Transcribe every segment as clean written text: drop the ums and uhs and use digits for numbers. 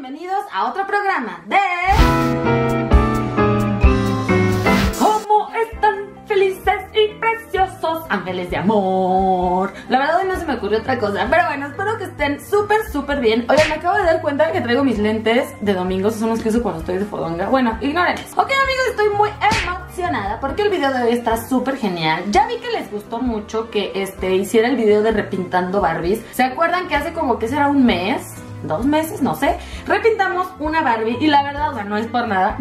bienvenidos a otro programa de... ¿Cómo están felices y preciosos ángeles de amor? La verdad hoy no se me ocurrió otra cosa, pero bueno, espero que estén súper bien. Oye, me acabo de dar cuenta que traigo mis lentes de domingo, esos son los que uso cuando estoy de fodonga. Bueno, ignoren eso. Ok amigos, estoy muy emocionada porque el video de hoy está súper genial. Ya vi que les gustó mucho que hiciera el video de repintando Barbies. ¿Se acuerdan que hace como que será un mes? 2 meses, no sé, repintamos una Barbie y la verdad, o sea, no es por nada,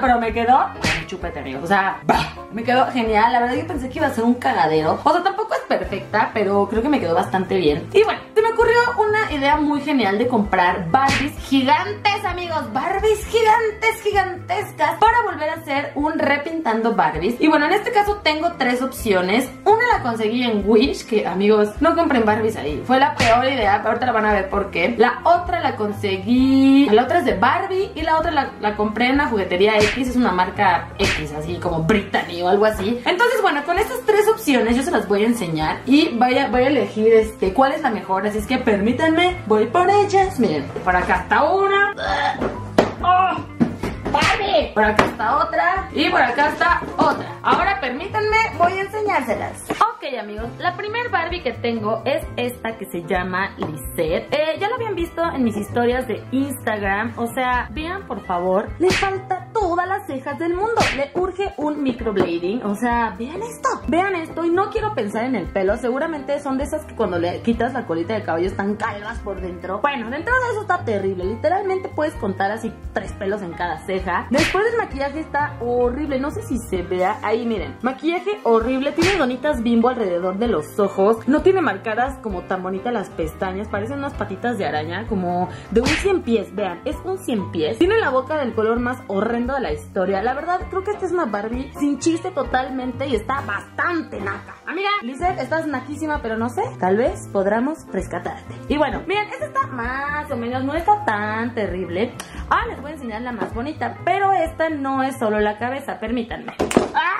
pero me quedó chupete, amigos, o sea, ¡bah! Me quedó genial. La verdad yo pensé que iba a ser un cagadero, o sea, tampoco es perfecta, pero creo que me quedó bastante bien. Y bueno, se me ocurrió una idea muy genial de comprar Barbies gigantes, amigos, Barbies gigantes, gigantescas, para volver a hacer un repintando Barbies. Y bueno, en este caso tengo 3 opciones. Una la conseguí en Wish, que amigos, no compren Barbies ahí, fue la peor idea, pero ahorita la van a ver por qué. La otra la conseguí, la otra es de Barbie y la otra la compré en la juguetería X, es una marca X, así como Brittany o algo así. Entonces bueno, con estas 3 opciones yo se las voy a enseñar y voy a elegir cuál es la mejor, así es que permítanme, voy por ellas. Miren, por acá está una, ¡oh! Barbie. Por acá está otra y por acá está otra. Ahora permítanme, voy a enseñárselas. Ok amigos, la primer Barbie que tengo es esta que se llama Lisette. Ya la habían visto en mis historias de Instagram, o sea, vean por favor, le falta todas las cejas del mundo, le urge un microblading, o sea, vean esto y no quiero pensar en el pelo, seguramente son de esas que cuando le quitas la colita de cabello están calvas por dentro. Bueno, de entrada eso está terrible, literalmente puedes contar así 3 pelos en cada ceja. Después el maquillaje está horrible, no sé si se vea, ahí miren, maquillaje horrible, tiene donitas bimbo alrededor de los ojos, no tiene marcadas como tan bonitas las pestañas, parecen unas patitas de araña, como de un 100 pies, vean, es un 100 pies, tiene la boca del color más horrendo de la historia. La verdad, creo que esta es una Barbie sin chiste totalmente y está bastante naca. Amiga, Lisette, estás naquísima, pero no sé, tal vez podamos rescatarte. Y bueno, miren, esta está más o menos, no está tan terrible. Ahora les voy a enseñar la más bonita, pero esta no es solo la cabeza, permítanme. ¡Ah!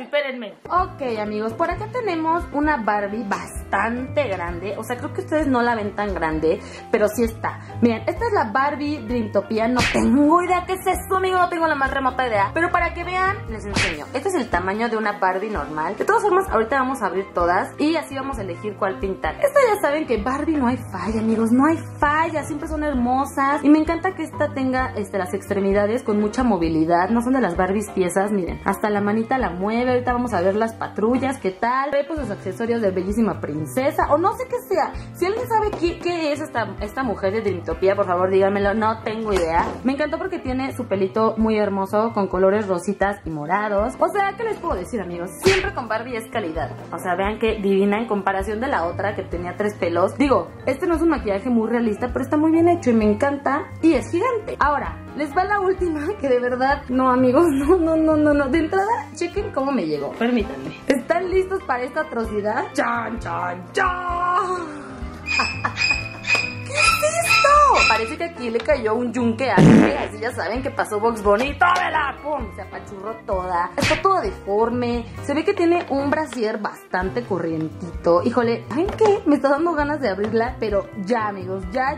Espérenme. Ok, amigos, por acá tenemos una Barbie bastante grande. O sea, creo que ustedes no la ven tan grande, pero sí está. Miren, esta es la Barbie Dreamtopia. No tengo idea qué es esto, amigo, no tengo la más remota idea, pero para que vean, les enseño. Este es el tamaño de una Barbie normal. De todas formas, ahorita vamos a abrir todas y así vamos a elegir cuál pintar. Esta ya saben que Barbie no hay falla, amigos, no hay falla, siempre son hermosas. Y me encanta que esta tenga las extremidades con mucha movilidad. No son de las Barbies piezas, miren, hasta la manita la mueve. Ahorita vamos a ver las patrullas, qué tal. Trae pues los accesorios de bellísima princesa o no sé qué sea. Si alguien sabe qué es esta mujer de Dreamtopia, por favor díganmelo, no tengo idea. Me encantó porque tiene su pelito muy hermoso con colores rositas y morados. O sea, ¿qué les puedo decir, amigos? Siempre con Barbie es calidad. O sea, vean qué divina en comparación de la otra que tenía 3 pelos. Digo, este no es un maquillaje muy realista, pero está muy bien hecho y me encanta y es gigante. Ahora, les va la última, que de verdad, no amigos, no. De entrada, chequen cómo me llegó, permítanme. ¿Están listos para esta atrocidad? ¡Chan, chan, chan! ¿Qué es esto? Parece que aquí le cayó un yunque así, ya saben que pasó Box Bunny. ¡Tómela! ¡Pum! Se apachurró toda. Está todo deforme. Se ve que tiene un brasier bastante corrientito. Híjole, ¿saben qué? Me está dando ganas de abrirla, pero ya, amigos, ya,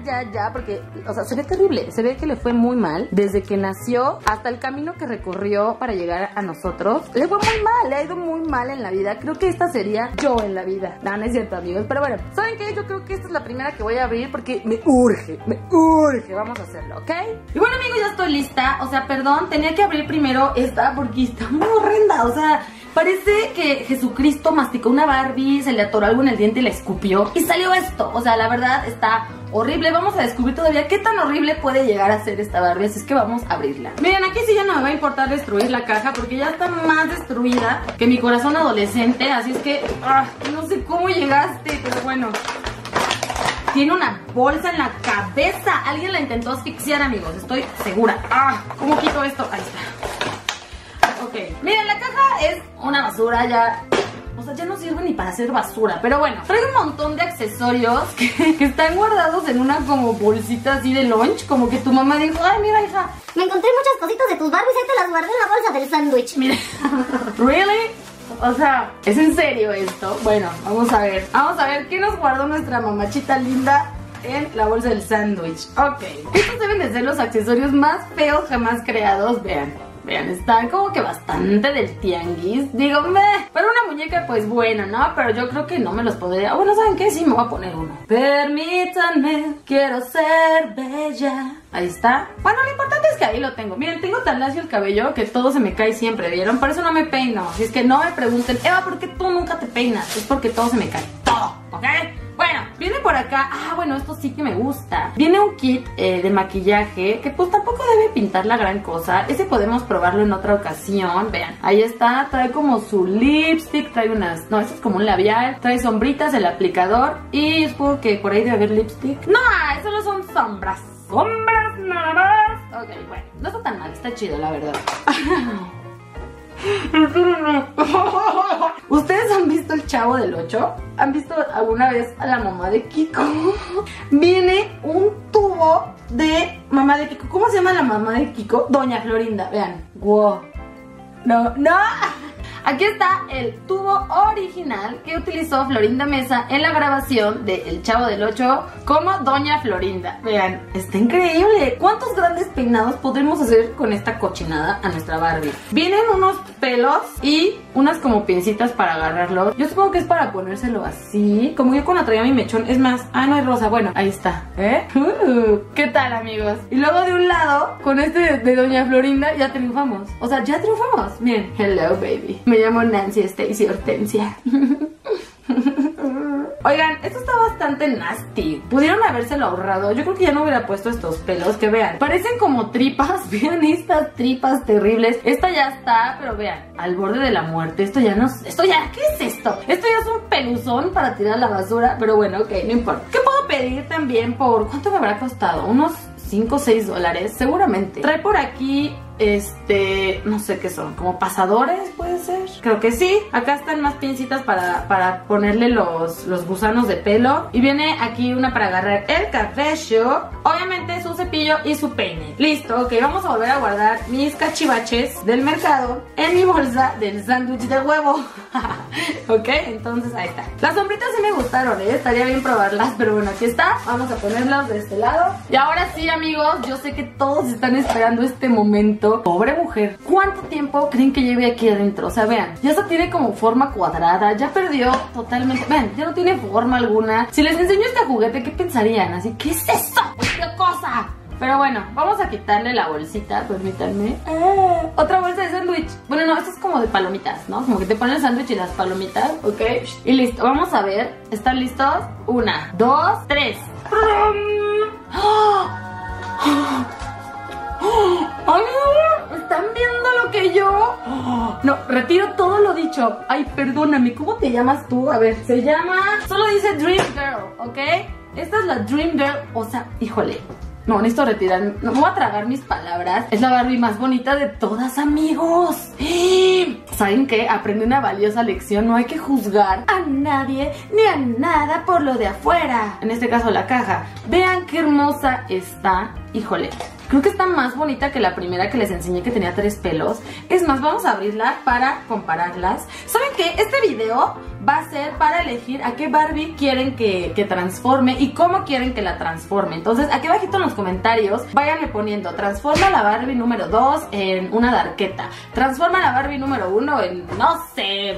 porque, o sea, se ve terrible. Se ve que le fue muy mal. Desde que nació hasta el camino que recorrió para llegar a nosotros, le fue muy mal, le ha ido muy mal en la vida. Creo que esta sería yo en la vida. No, no es cierto, amigos, pero bueno. ¿Saben qué? Yo creo que esta es la primera que voy a abrir porque me urge, vamos a hacerlo, ¿ok? Y bueno amigos, ya estoy lista, o sea, perdón, tenía que abrir primero esta porque está muy horrenda, o sea, parece que Jesucristo masticó una Barbie, se le atoró algo en el diente y la escupió y salió esto, o sea, la verdad está horrible. Vamos a descubrir todavía qué tan horrible puede llegar a ser esta Barbie, así es que vamos a abrirla. Miren, aquí sí ya no me va a importar destruir la caja porque ya está más destruida que mi corazón adolescente, así es que no sé cómo llegaste, pero bueno. Tiene una bolsa en la cabeza. Alguien la intentó asfixiar, amigos. Estoy segura. ¡Ah! ¿Cómo quito esto? Ahí está. Ok. Miren, la caja es una basura ya. O sea, ya no sirve ni para hacer basura. Pero bueno, trae un montón de accesorios que están guardados en una como bolsita así de lunch. Como que tu mamá dijo, ay, mira, hija, me encontré muchas cositas de tus Barbies y te las guardé en la bolsa del sándwich. Miren. ¿Really? O sea, ¿es en serio esto? Bueno, vamos a ver. Vamos a ver qué nos guardó nuestra mamachita linda en la bolsa del sándwich. Ok, estos deben de ser los accesorios más feos jamás creados, vean. Vean, están como que bastante del tianguis. Digo, meh. Para una muñeca, pues bueno, ¿no? Pero yo creo que no me los podría. Bueno, ¿saben qué? Sí, me voy a poner uno. Permítanme, quiero ser bella. Ahí está. Bueno, lo importante es que ahí lo tengo. Miren, tengo tan lacio el cabello que todo se me cae siempre, ¿vieron? Por eso no me peino. Si es que no me pregunten, Eva, ¿por qué tú nunca te peinas? Es porque todo se me cae. Todo, ¿ok? Bueno, viene por acá, ah bueno, esto sí que me gusta. Viene un kit de maquillaje que pues tampoco debe pintar la gran cosa. Ese podemos probarlo en otra ocasión, vean. Ahí está, trae como su lipstick, trae unas, no, esto es como un labial. Trae sombritas, el aplicador y supongo que por ahí debe haber lipstick. No, solo son sombras, sombras nada más. Ok, bueno, no está tan mal, está chido la verdad. ¿Ustedes han visto El Chavo del Ocho? ¿Han visto alguna vez a la mamá de Kiko? Viene un tubo de mamá de Kiko. ¿Cómo se llama la mamá de Kiko? Doña Florinda, vean. Wow. No, no. Aquí está el tubo original que utilizó Florinda Mesa en la grabación de El Chavo del Ocho como Doña Florinda. Vean, está increíble. ¿Cuántos grandes peinados podremos hacer con esta cochinada a nuestra Barbie? Vienen unos pelos y unas como pincitas para agarrarlo. Yo supongo que es para ponérselo así. Como yo cuando traía mi mechón, es más, ah, no es rosa, bueno, ahí está. ¿Eh? ¿Qué tal, amigos? Y luego de un lado, con este de Doña Florinda, ya triunfamos. O sea, ya triunfamos. Miren, hello, baby. Me llamo Nancy Stacy Hortensia. Oigan, esto está bastante nasty. Pudieron habérselo ahorrado. Yo creo que ya no hubiera puesto estos pelos, que vean. Parecen como tripas, vean estas tripas terribles. Esta ya está, pero vean, al borde de la muerte. Esto ya no... Esto ya... ¿Qué es esto? Esto ya es un peluzón para tirar a la basura. Pero bueno, ok, no importa. ¿Qué puedo pedir también por... ¿Cuánto me habrá costado? Unos 5 o 6 dólares, seguramente. Trae por aquí... no sé qué son, como pasadores puede ser, creo que sí. Acá están más pincitas para ponerle los gusanos de pelo. Y viene aquí una para agarrar el cabello, obviamente su cepillo y su peine. Listo, ok, vamos a volver a guardar mis cachivaches del mercado en mi bolsa del sándwich de huevo. Ok, entonces ahí está. Las sombritas sí me gustaron, estaría bien probarlas, pero bueno, aquí está. Vamos a ponerlas de este lado. Y ahora sí, amigos, yo sé que todos están esperando este momento. Pobre mujer, ¿cuánto tiempo creen que lleve aquí adentro? O sea, vean, ya se tiene como forma cuadrada, ya perdió totalmente, vean, ya no tiene forma alguna. Si les enseño este juguete, ¿qué pensarían? Así, ¿qué es esto? ¡Qué cosa! Pero bueno, vamos a quitarle la bolsita, permítanme. Otra bolsa de sándwich. Bueno, no, esto es como de palomitas, ¿no? Como que te ponen el sándwich y las palomitas, ¿ok? Y listo, vamos a ver, ¿están listos? 1, 2, 3. ¡Ay, no! ¿Están viendo lo que yo? Oh, no, retiro todo lo dicho. Ay, perdóname, ¿cómo te llamas tú? A ver, se llama... Solo dice Dream Girl, ¿ok? Esta es la Dream Girl, o sea, híjole. No, necesito retirar... No, me voy a tragar mis palabras. Es la Barbie más bonita de todas, amigos. ¿Saben qué? Aprendí una valiosa lección. No hay que juzgar a nadie ni a nada por lo de afuera. En este caso, la caja. Vean qué hermosa está. Híjole. Creo que está más bonita que la primera que les enseñé que tenía 3 pelos. Es más, vamos a abrirla para compararlas. ¿Saben qué? Este video va a ser para elegir a qué Barbie quieren que transforme y cómo quieren que la transforme. Entonces, aquí abajito en los comentarios, váyanle poniendo transforma la Barbie número 2 en una darqueta. Transforma la Barbie número 1 en, no sé,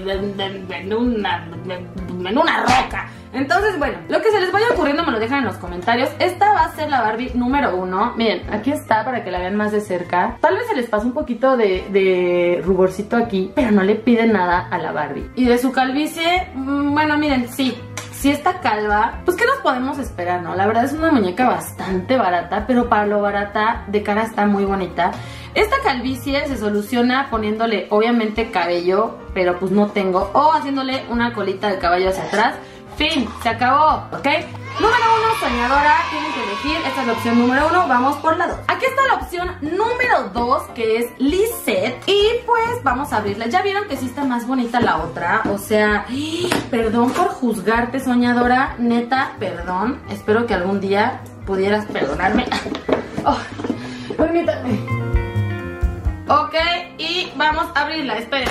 en una roca. Entonces, bueno, lo que se les vaya ocurriendo me lo dejan en los comentarios. Esta va a ser la Barbie número 1. Miren, aquí está para que la vean más de cerca. Tal vez se les pase un poquito de ruborcito aquí, pero no le piden nada a la Barbie. Y de su calvicie, bueno, miren, sí. Si está calva, pues ¿qué nos podemos esperar, no? La verdad es una muñeca bastante barata, pero para lo barata, de cara está muy bonita. Esta calvicie se soluciona poniéndole, obviamente, cabello, pero pues no tengo. O haciéndole una colita de caballo hacia atrás. Fin, se acabó, ¿ok? Número 1, soñadora, tienen que elegir. Esta es la opción número 1, vamos por la 2. Aquí está la opción número 2, que es Lisette. Y pues vamos a abrirla. Ya vieron que sí está más bonita la otra. O sea, perdón por juzgarte, soñadora. Neta, perdón. Espero que algún día pudieras perdonarme. Oh, permítame. Ok, y vamos a abrirla, esperen.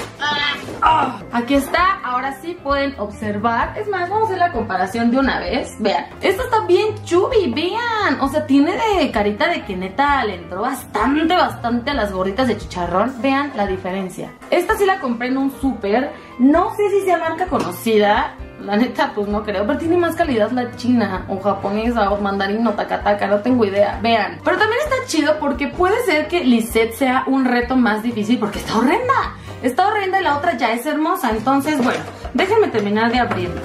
¡Ah! Oh, aquí está, ahora sí pueden observar. Es más, vamos a hacer la comparación de una vez. Vean, esta está bien chubby, vean. O sea, tiene de carita de que neta le entró bastante, bastante a las gorritas de chicharrón. Vean la diferencia. Esta sí la compré en un súper. No sé si sea marca conocida. La neta, pues no creo, pero tiene más calidad la china o japonesa o mandarín o takataka, no tengo idea, vean. Pero también está chido porque puede ser que Lisette sea un reto más difícil porque está horrenda. Está horrenda y la otra ya es hermosa, entonces bueno, déjenme terminar de abrirla.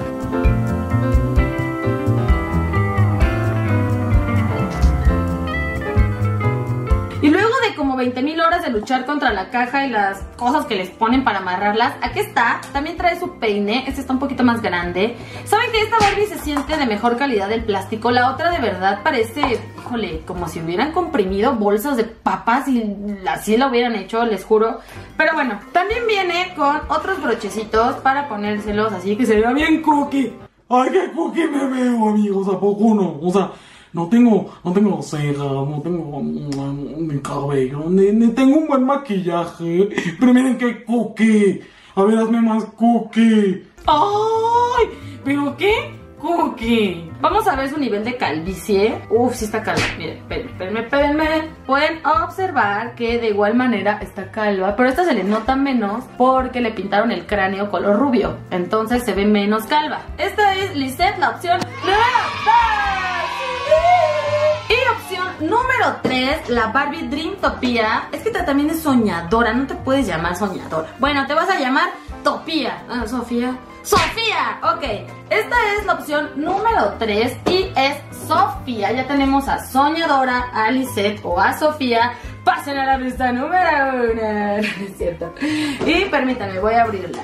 Y luego de como 20,000 horas de luchar contra la caja y las cosas que les ponen para amarrarlas, aquí está, también trae su peine, este está un poquito más grande. ¿Saben que esta Barbie se siente de mejor calidad del plástico? La otra de verdad parece, híjole, como si hubieran comprimido bolsas de papas y así lo hubieran hecho, les juro. Pero bueno, también viene con otros brochecitos para ponérselos así que se vea bien cookie. ¡Ay, qué cookie me veo, amigos! ¿A poco no? O sea... No tengo cejas, no tengo mi cabello, ni tengo un buen maquillaje. Pero miren qué cookie. A ver, hazme más cookie. ¡Ay! ¿Pero qué cookie? Vamos a ver su nivel de calvicie. Uf, sí está calva. Miren, espérenme. Pueden observar que de igual manera está calva, pero esta se le nota menos porque le pintaron el cráneo color rubio. Entonces se ve menos calva. Esta es Lisette, la opción nueva. Y opción número 3, la Barbie Dreamtopia. Es que también es soñadora, no te puedes llamar soñadora. Bueno, te vas a llamar Topía. Ah, Sofía. ¡Sofía! Ok, esta es la opción número 3 y es Sofía. Ya tenemos a soñadora, a Lisette o a Sofía. Pasen a la lista número 1. No es cierto. Y permítanme, voy a abrirla.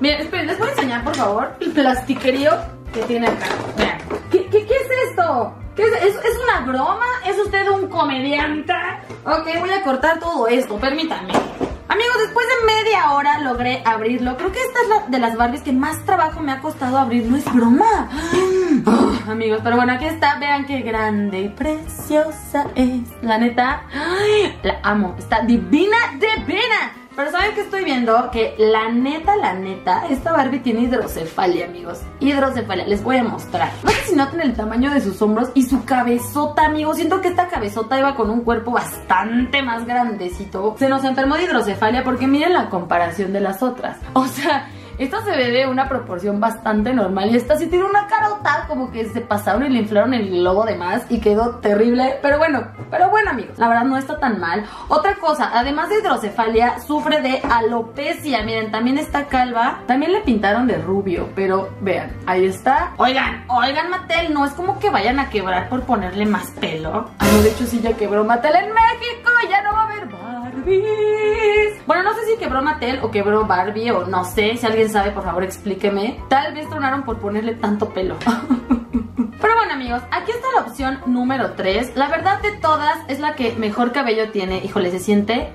Miren, esperen, les voy a enseñar por favor el plastiquerío que tiene acá. Vean. ¿Qué es esto? ¿Qué es una broma? ¿Es usted un comediante? Ok, voy a cortar todo esto, permítanme. Amigos, después de media hora logré abrirlo. Creo que esta es la de las Barbies que más trabajo me ha costado abrir. No es broma. Oh, amigos, pero bueno, aquí está. Vean qué grande y preciosa es. La neta, ay, la amo. Está divina, divina. Pero ¿saben qué estoy viendo? Que la neta, esta Barbie tiene hidrocefalia, amigos. Hidrocefalia, les voy a mostrar. No sé si notan el tamaño de sus hombros y su cabezota, amigos. Siento que esta cabezota iba con un cuerpo bastante más grandecito. Se nos enfermó de hidrocefalia porque miren la comparación de las otras. O sea... esta se ve de una proporción bastante normal y esta sí tiene una carota como que se pasaron y le inflaron el globo de más y quedó terrible, pero bueno amigos, la verdad no está tan mal. Otra cosa, además de hidrocefalia, sufre de alopecia, miren, también está calva, también le pintaron de rubio, pero vean, ahí está. Oigan Mattel, no es como que vayan a quebrar por ponerle más pelo. Ay, de hecho sí ya quebró Mattel en México, ya no va a haber Barbies. Bueno, no sé si quebró Mattel o quebró Barbie o no sé, si alguien sabe, por favor, explíqueme. Tal vez tronaron por ponerle tanto pelo. Pero bueno, amigos, aquí está la opción número 3. La verdad de todas es la que mejor cabello tiene. Híjole, se siente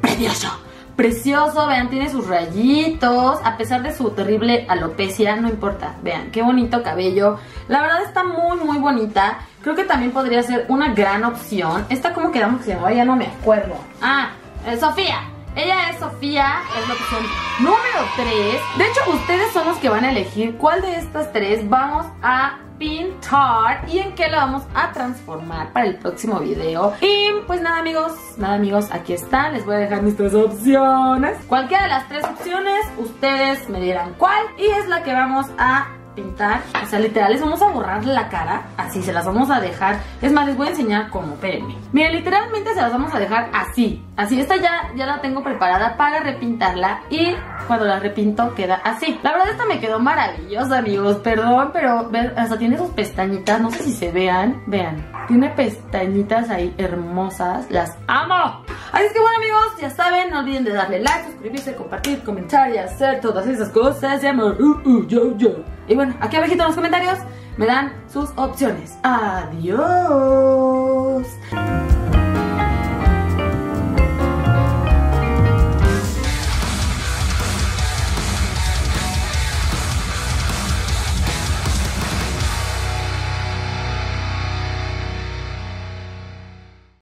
precioso. Precioso, vean, tiene sus rayitos. A pesar de su terrible alopecia, no importa. Vean, qué bonito cabello. La verdad está muy, muy bonita. Creo que también podría ser una gran opción. Esta, ¿cómo quedamos que se llamaba? Ya no me acuerdo. Ah, Sofía. Ella es Sofía, es la opción número 3. De hecho, ustedes son los que van a elegir cuál de estas tres vamos a pintar y en qué la vamos a transformar para el próximo video. Y pues nada amigos, aquí está. Les voy a dejar mis tres opciones. Cualquiera de las tres opciones, ustedes me dirán cuál y es la que vamos a pintar. O sea, literal, les vamos a borrar la cara. Así, se las vamos a dejar. Es más, les voy a enseñar cómo, espérenme. Miren, literalmente se las vamos a dejar así. Así, esta ya la tengo preparada para repintarla. Y cuando la repinto queda así. La verdad, esta me quedó maravillosa, amigos. Perdón, pero hasta tiene sus pestañitas. No sé si se vean. Vean, tiene pestañitas ahí hermosas. Las amo. Así es que bueno, amigos, ya saben, no olviden de darle like, suscribirse, compartir, comentar y hacer todas esas cosas. Y amor, Y bueno, aquí abajito en los comentarios me dan sus opciones. Adiós.